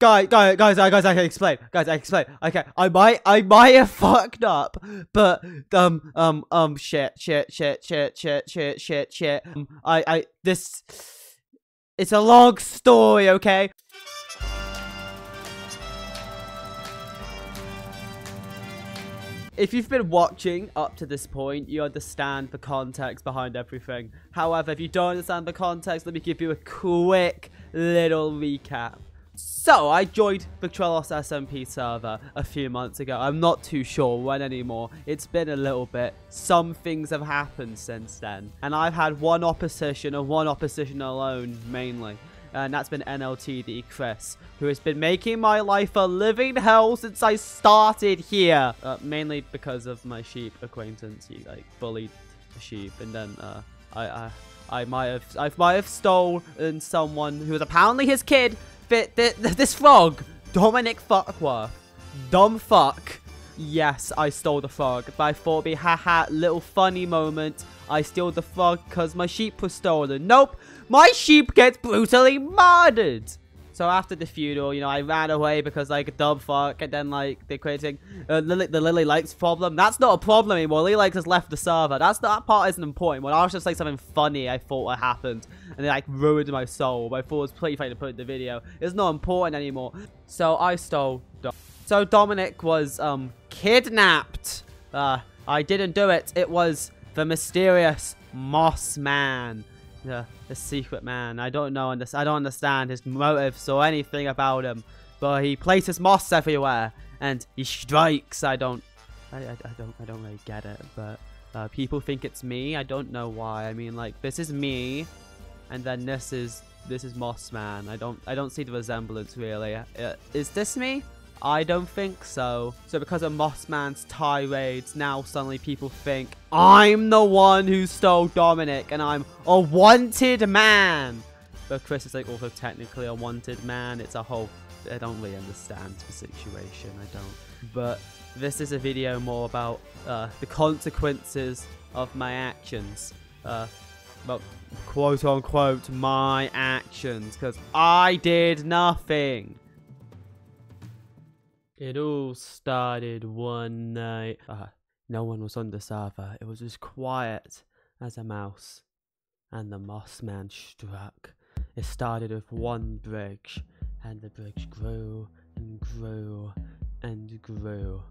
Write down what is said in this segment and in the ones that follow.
Guys, I can explain. Okay, I might have fucked up, but shit. It's a long story, okay? If you've been watching up to this point, you understand the context behind everything. However, if you don't understand the context, let me give you a quick little recap. So, I joined the Trelos SMP server a few months ago. I'm not too sure when anymore. It's been a little bit. Some things have happened since then. And I've had one opposition, and one opposition alone, mainly. And that's been NLTD Chris, who has been making my life a living hell since I started here. Mainly because of my sheep acquaintance. He, like, bullied the sheep, and then, I might have stolen someone who was apparently his kid. This frog, Dominic Fuckworth, dumb fuck. Yes, I stole the frog, but I thought it'd be haha, little funny moment. I stole the frog because my sheep was stolen. Nope, my sheep gets brutally murdered. So after the funeral, you know, I ran away because, like, a dumb fuck, and then, like, they're creating the Lily Likes problem. That's not a problem anymore. Lily Likes has left the server. That part isn't important. When I was just, like, something funny I thought what happened, and it, like, ruined my soul. But I thought it was pretty funny to put in the video. It's not important anymore. So I stole So Dominic was, kidnapped. I didn't do it. It was the mysterious Moss Man. The secret man. I don't understand his motives or anything about him, but he places moss everywhere and he strikes. I don't really get it, but people think it's me. I don't know why. I mean, like, this is me, and then this is Moss Man. I don't see the resemblance really. Is this me? I don't think so. So because of Moss Man's tirades, now suddenly people think I'm the one who stole Dominic and I'm a wanted man. But Chris is, like, also technically a wanted man. It's a whole... I don't really understand the situation. I don't. But this is a video more about the consequences of my actions. Well, quote unquote, my actions. Because I did nothing. It all started one night. No one was on the server. It was as quiet as a mouse. And the Moss Man struck. It started with one bridge. And the bridge grew and grew and grew.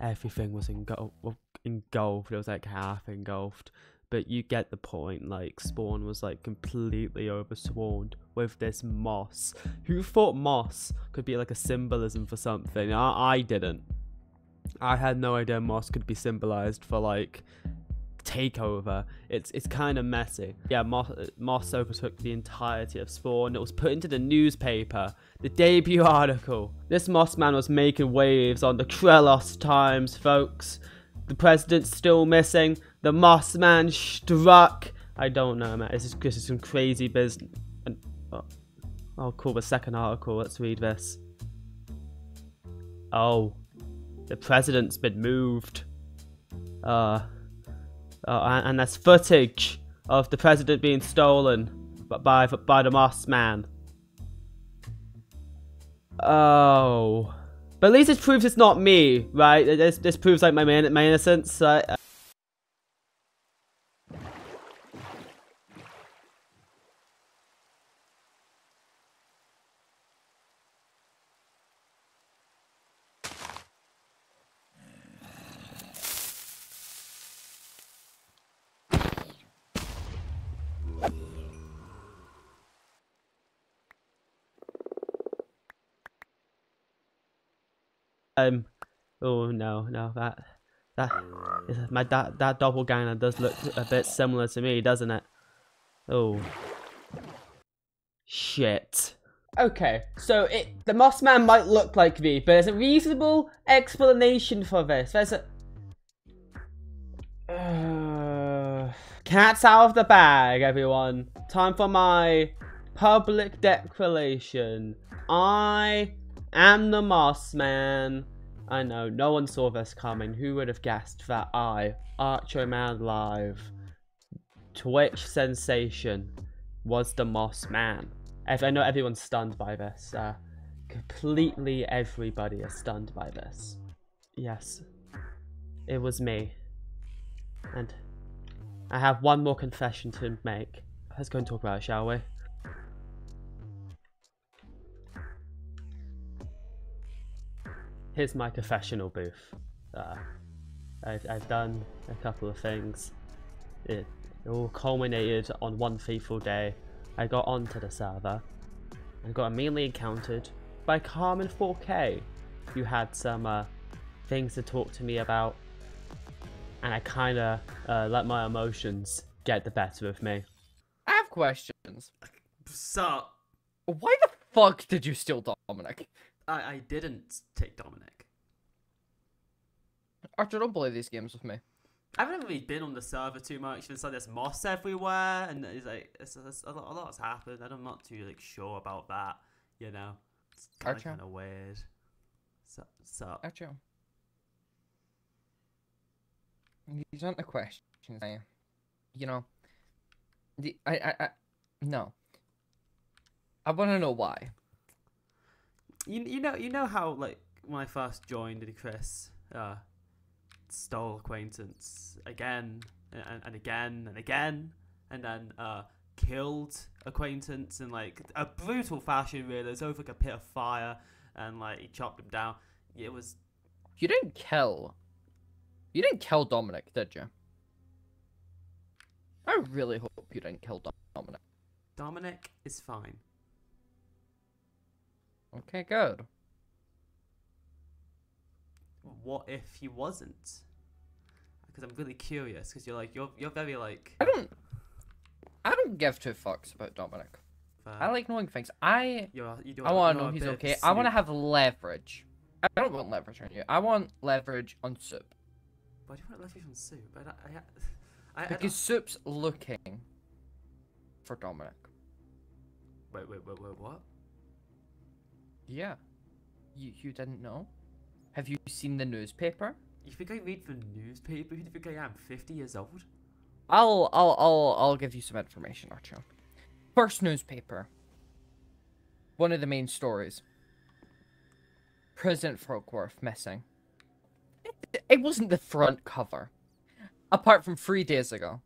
Everything was engulfed. It was, like, half engulfed. But you get the point. Like, Spawn was, like, completely overswarmed with this moss. Who thought moss could be, like, a symbolism for something? I didn't. I had no idea moss could be symbolized for, like, takeover. It's kind of messy. Yeah, moss overtook the entirety of Spawn. It was put into the newspaper, the debut article. This Moss Man was making waves on the Trelos Times, folks. The president's still missing. The Moss Man struck. I don't know, man. This is some crazy business. Oh, cool. The second article. Let's read this. Oh, the president's been moved. And there's footage of the president being stolen by the Moss Man. Oh. But at least it proves it's not me, right? This proves, like, my innocence. Oh no, that doppelganger does look a bit similar to me, doesn't it? Oh shit. Okay, so the Moss Man might look like me, but there's a reasonable explanation for this. There's a cat's out of the bag, everyone. Time for my public declaration. I'm the Moss Man. I know, no one saw this coming. Who would have guessed that I, Archoman Live Twitch Sensation, was the Moss Man? I know everyone's stunned by this. Completely everybody is stunned by this. Yes, it was me. And I have one more confession to make. Let's go and talk about it, shall we? Here's my confessional booth. I've done a couple of things. It all culminated on one fateful day. I got onto the server and got immediately encountered by Carmen4K, who had some things to talk to me about, and I kind of let my emotions get the better of me. I have questions. Sup? Why the fuck did you steal Dominic? I didn't take Dominic. Archer, don't play these games with me. I haven't really been on the server too much. There's like this moss everywhere, and it's like it's a lot's happened. I'm not too like sure about that, you know. It's kind of weird. So Archer, these aren't the questions. You know, no. I want to know why. You know how like when I first joined the Chris. Stole acquaintance again and again and again, and then killed acquaintance in like a brutal fashion. Really, it was over like a pit of fire, and like he chopped him down. It was. You didn't kill Dominic, did you? I really hope you didn't kill Dominic. Dominic is fine. Okay, good. What if he wasn't? Because I'm really curious. Because you're very like. I don't give two fucks about Dominic. I like knowing things. I want to know he's okay. I want to have leverage. I don't want leverage on you. I want leverage on Soup. Why do you want leverage on Soup? Because Soup's looking for Dominic. Wait, what? Yeah, you didn't know. Have you seen the newspaper? You think I read the newspaper? Who do you think I am? 50 years old? I'll give you some information, Archer. First newspaper. One of the main stories. President Fuckworth missing. It wasn't the front cover. Apart from 3 days ago.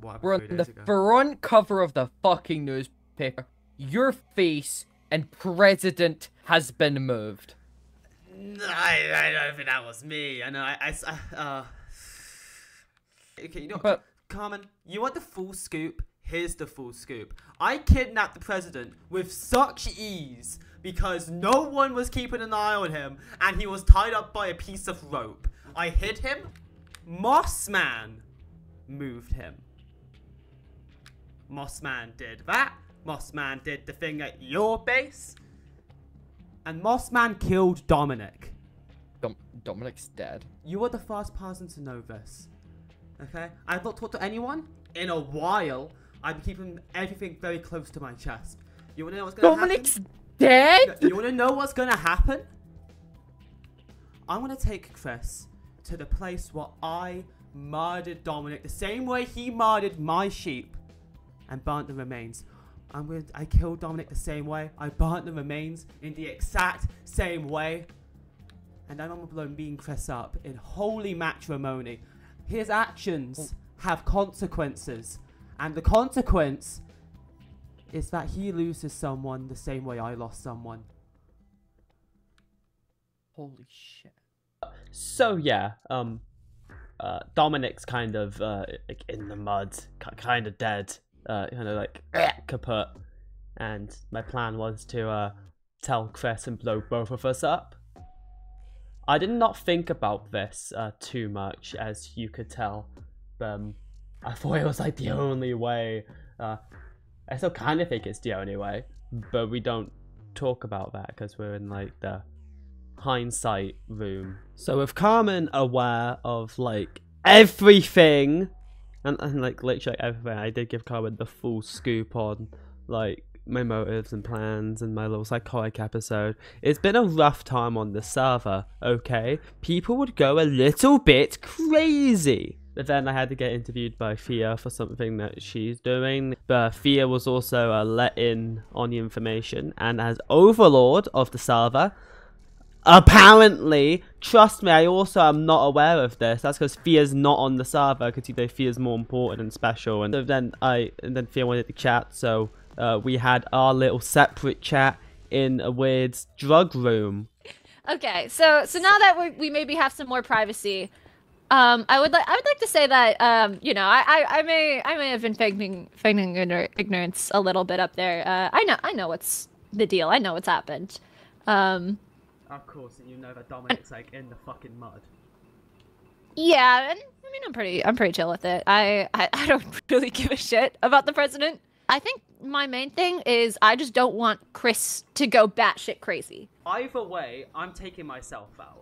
What? We're on the front cover of the fucking newspaper. Your face and president has been moved. I don't think that was me. I know. Okay, you know what? But Carmen, you want the full scoop? Here's the full scoop. I kidnapped the president with such ease because no one was keeping an eye on him, and he was tied up by a piece of rope. I hid him. Moss Man moved him. Moss Man did that. Moss Man did the thing at your base. And Moss Man killed Dominic. Dominic's dead. You are the first person to know this. Okay? I've not talked to anyone in a while. I'm keeping everything very close to my chest. You wanna know what's gonna happen? Dominic's dead? You wanna know what's gonna happen? I'm gonna take Chris to the place where I murdered Dominic the same way he murdered my sheep and burnt the remains. I killed Dominic the same way. I burnt the remains in the exact same way. And I'm alone beating Chris up in holy matrimony. His actions have consequences. And the consequence is that he loses someone the same way I lost someone. Holy shit. So yeah, Dominic's kind of in the mud, kind of dead. Kind of like kaput, and my plan was to tell Chris and blow both of us up. I did not think about this too much, as you could tell. I thought it was like the only way. I still kind of think it's the only way, but we don't talk about that because we're in like the hindsight room. So with Carmen aware of like everything. And like literally everything, I did give Carmen the full scoop on like my motives and plans and my little psychotic episode. It's been a rough time on the server, okay? People would go a little bit crazy. But then I had to get interviewed by Fia for something that she's doing. But Fia was also let in on the information, and as overlord of the server, apparently, trust me, I also am not aware of this. That's because Fia's not on the server, because you know Fia's more important and special. And so then Fia wanted to chat, so we had our little separate chat in a weird drug room. Okay, so now that we maybe have some more privacy, I would like to say that you know, I may have been feigning ignorance a little bit up there. I know what's the deal. I know what's happened. Of course, and you know that Dominic's like in the fucking mud. Yeah, and I mean I'm pretty chill with it. I don't really give a shit about the president. I think my main thing is I just don't want Chris to go batshit crazy. Either way, I'm taking myself out.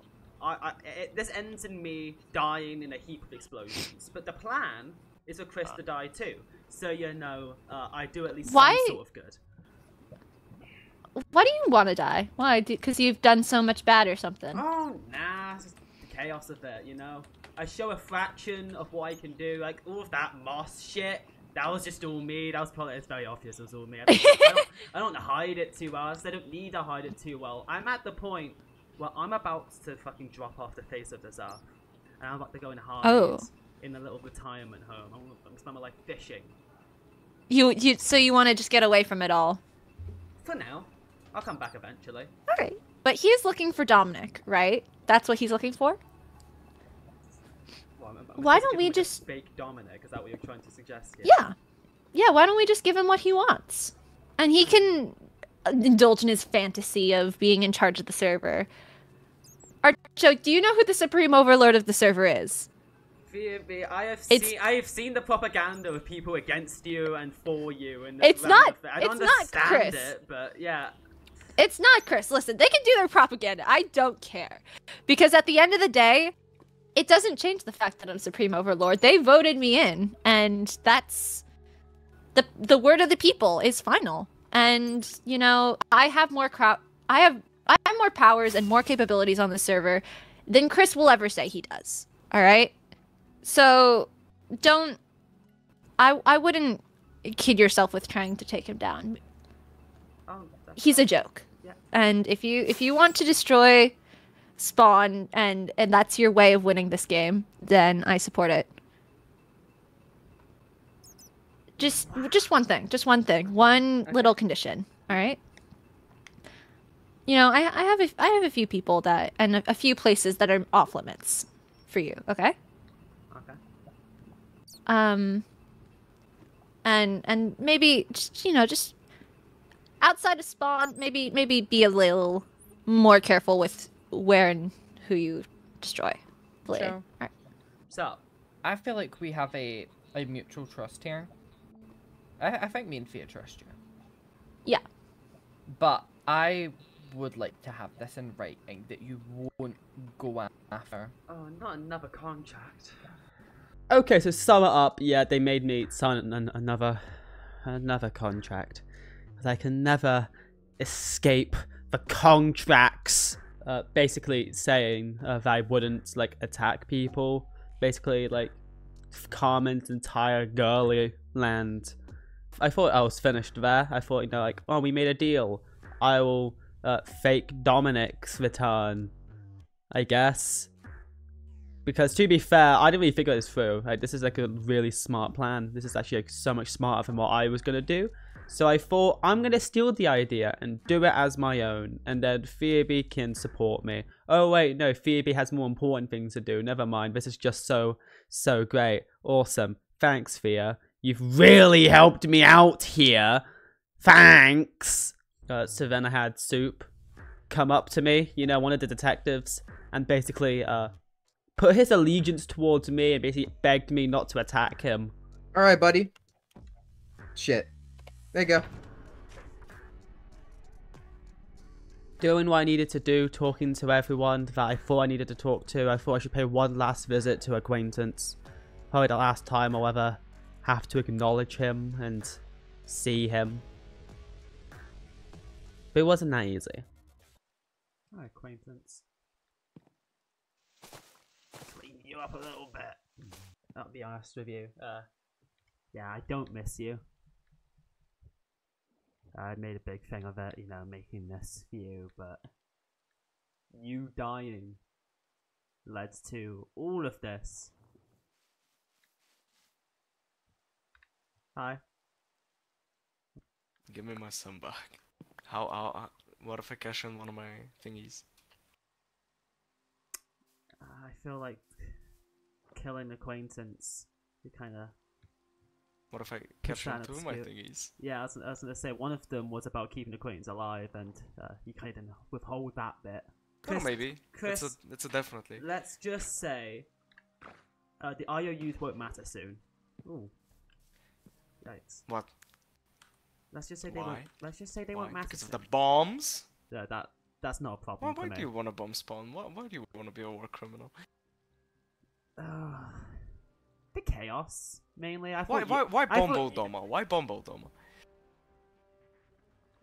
This ends in me dying in a heap of explosions. But the plan is for Chris to die too. So, you know, I do at least some sort of good. Why do you want to die? Why? Because you've done so much bad or something. Oh, nah. It's just the chaos of it, you know? I show a fraction of what I can do. Like, all of that moss shit. That was just all me. That was probably, it's very obvious it was all me. I don't hide it too well. So I don't need to hide it too well. I'm at the point where I'm about to fucking drop off the face of this earth. And I'm about to go in hard in a little retirement home. I'm going to spend my life fishing. So you want to just get away from it all? For now. I'll come back eventually. Alright. But he's looking for Dominic, right? That's what he's looking for? Well, why don't we just... fake Dominic? Is that what you're trying to suggest here? Yeah. Yeah, why don't we just give him what he wants? And he can indulge in his fantasy of being in charge of the server. Archo, do you know who the supreme overlord of the server is? I have seen the propaganda of people against you and for you. And I don't understand it, but yeah. It's not Chris. Listen, they can do their propaganda. I don't care. Because at the end of the day, it doesn't change the fact that I'm Supreme Overlord. They voted me in, and that's... The word of the people is final. And, you know, I have more powers and more capabilities on the server than Chris will ever say he does. All right? So, don't... I wouldn't kid yourself with trying to take him down. Oh, he's a joke. And if you want to destroy Spawn and that's your way of winning this game, then I support it. Just one thing. Just one thing. One little condition. All right. You know, I have a few people that and a few places that are off limits for you. Okay. Okay. And maybe just, you know, just outside of Spawn, maybe be a little more careful with where and who you destroy later. So, all right. So I feel like we have a mutual trust here. I think me and Fia trust you. Yeah. But I would like to have this in writing that you won't go after. Oh, not another contract. Okay, so sum it up. Yeah, they made me sign another contract. But I can never escape the contracts. Basically saying that I wouldn't, like, attack people. Basically, like, Carmen's entire girly land. I thought I was finished there. I thought, you know, like, oh, we made a deal. I will fake Dominic's return, I guess. Because, to be fair, I didn't really figure this through. Like, this is, like, a really smart plan. This is actually, like, so much smarter than what I was going to do. So I thought, I'm going to steal the idea and do it as my own. And then Phoebe can support me. Oh, wait, no, Phoebe has more important things to do. Never mind. This is just so great. Awesome. Thanks, Fia. You've really helped me out here. Thanks. So then I had Soup come up to me, you know, one of the detectives, and basically put his allegiance towards me and basically begged me not to attack him. All right, buddy. Shit. There you go. Doing what I needed to do, talking to everyone that I thought I needed to talk to. I thought I should pay one last visit to acquaintance. Probably the last time I'll ever have to acknowledge him and see him. But it wasn't that easy. Hi, acquaintance. Clean you up a little bit. I'll be honest with you. Yeah, I don't miss you. I made a big thing of it, you know, making this for you, but you dying led to all of this. Hi. Give me my son back. How what if I cash in one of my thingies? I feel like killing acquaintance, you kind of... What if I cash in two of my thingies? Yeah, I was going to say, one of them was about keeping acquaintance alive, and you kind of withhold that bit. Chris, oh, maybe. Chris, it's a definitely. Let's just say, the IOUs won't matter soon. Ooh. Yikes. What? Let's just say they won't. Let's just say they won't matter. Because of the bombs. Yeah, that's not a problem. Why do you want a bomb spawn? Why do you want to be a war criminal? The chaos mainly. I thought. Why Bombo Doma? Why Bombo Doma?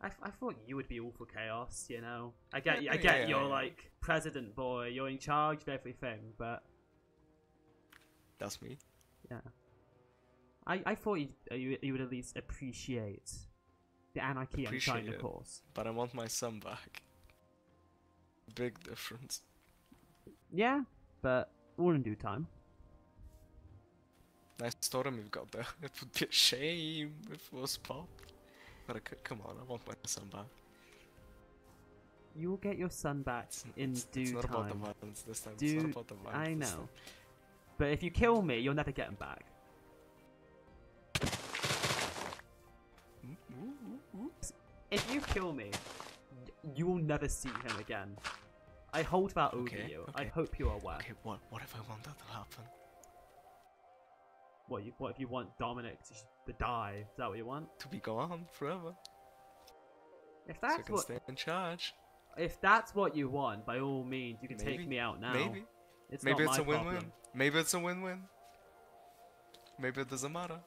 I thought you would be all for chaos. You know. I get. You're like president boy. You're in charge of everything. But that's me. Yeah. I thought you would at least appreciate the anarchy I'm trying to cause. But I want my son back. Big difference. Yeah, but all in due time. Nice storm you've got there. It would be a shame if it was popped. But come on, I want my son back. You will get your son back in due time. It's not about the violence this time. It's not about the violence. I know. But if you kill me, you'll never get him back. If you kill me, you will never see him again. I hold that over you. I hope you are aware. Okay, what if I want that to happen? What if you want Dominic to die? Is that what you want? To be gone forever. If that's so you can stay in charge. If that's what you want, by all means, you can take me out now. Maybe. It's not my problem. Maybe it's a win-win. Maybe it doesn't matter.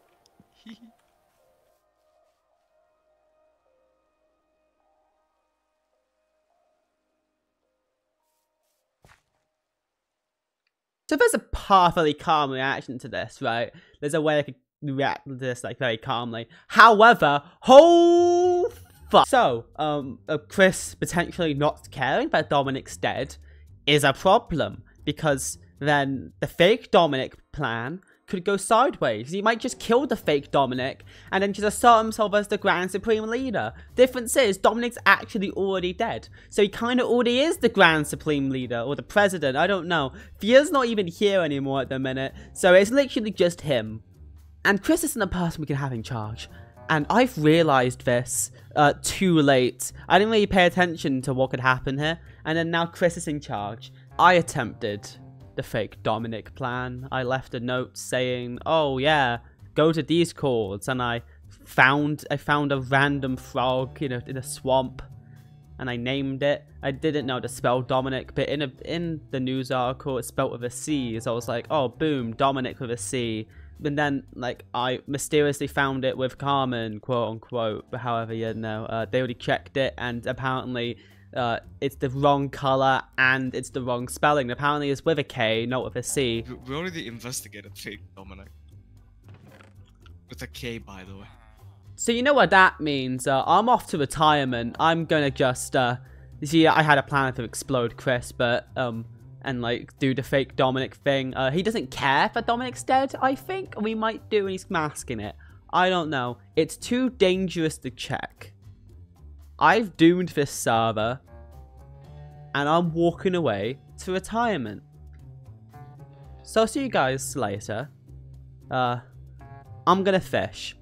So there's a perfectly calm reaction to this, right? There's a way I could react to this, like, very calmly. However, oh fuck. So, Chris potentially not caring that Dominic's dead is a problem, because then the fake Dominic plan could go sideways. He might just kill the fake Dominic and then just assert himself as the Grand Supreme Leader. Difference is, Dominic's actually already dead. So he kind of already is the Grand Supreme Leader or the President, I don't know. Fia's not even here anymore at the minute, so it's literally just him. And Chris isn't the person we can have in charge. And I've realized this too late. I didn't really pay attention to what could happen here. And then now Chris is in charge. I attempted the fake Dominic plan. I left a note saying, oh yeah, go to these chords, and I found a random frog in a swamp, and I named it. I didn't know how to spell Dominic, but in the news article it's spelled with a C, so I was like, oh boom, Dominic with a C. And then like I mysteriously found it with Carmen, quote unquote, but however, you know, they already checked it, and apparently it's the wrong color and it's the wrong spelling. Apparently it's with a K, not with a C. We already investigated fake Dominic. With a K, by the way. So you know what that means. I'm off to retirement. I'm gonna just, you see, I had a plan to explode Chris, but, and like do the fake Dominic thing. He doesn't care for Dominic's dead, I think. We might do, and he's masking it. I don't know. It's too dangerous to check. I've doomed this server, and I'm walking away to retirement. So I'll see you guys later. I'm gonna fish.